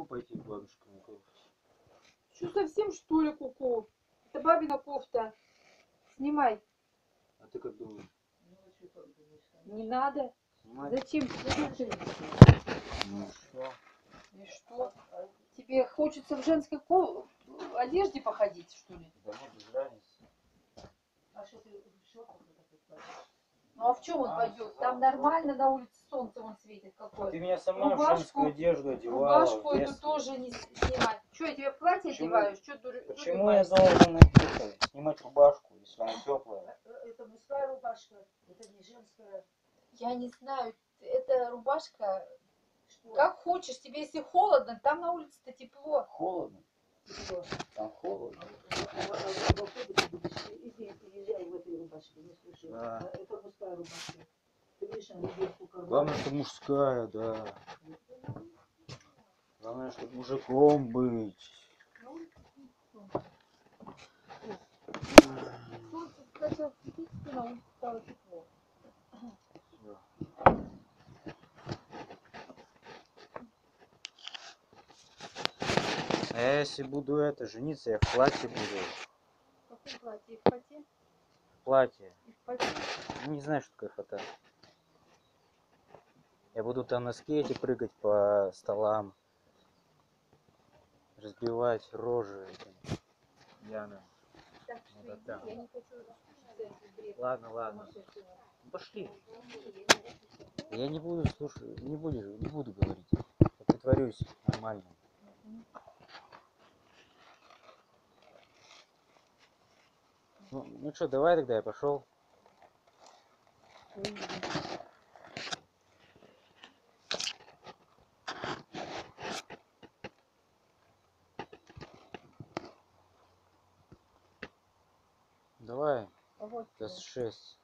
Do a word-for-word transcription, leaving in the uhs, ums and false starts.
могу пойти к бабушке на кофту. Что, совсем что ли, куку? Это бабина кофта. Снимай. А ты как думаешь? Не надо. Снимай. Зачем? Ну что? И что? Тебе хочется в женской ко... одежде походить, что ли? Да нет, без разницы. А что ты еще куда-то предполагаешь? Ну а в чем он а, пойдет? Там нормально на улице солнце он светит какое-то. Ты меня сама рубашку, в женскую одежду одевала. Рубашку эту тоже не снимать. Что, я тебе в платье почему? Одеваю? Что, дур... Почему дур... я должен снимать рубашку, если она теплая? Это мужская рубашка, это не женская. Я не знаю, это рубашка, что? Как хочешь. Тебе если холодно, там на улице-то тепло. Холодно? Тепло. Там холодно. Да. Это мужская рубашка. Ты видишь, она вверху корма. Главное, что мужская, да. Главное, чтобы мужиком быть. Солнце сначала светить, но он стало тепло. А я если буду это, жениться, я в платье буду. В каком платье? В фате? В платье. Не знаю, что такое фата. Я буду там на скейте прыгать по столам, разбивать рожи пьяным. Вот да. Ладно, ладно. Ну, пошли. Я не буду слушать, не буду, не буду говорить. Я притворюсь нормально. Ну, ну что, давай тогда я пошел. Давай. Вот. Сейчас шесть.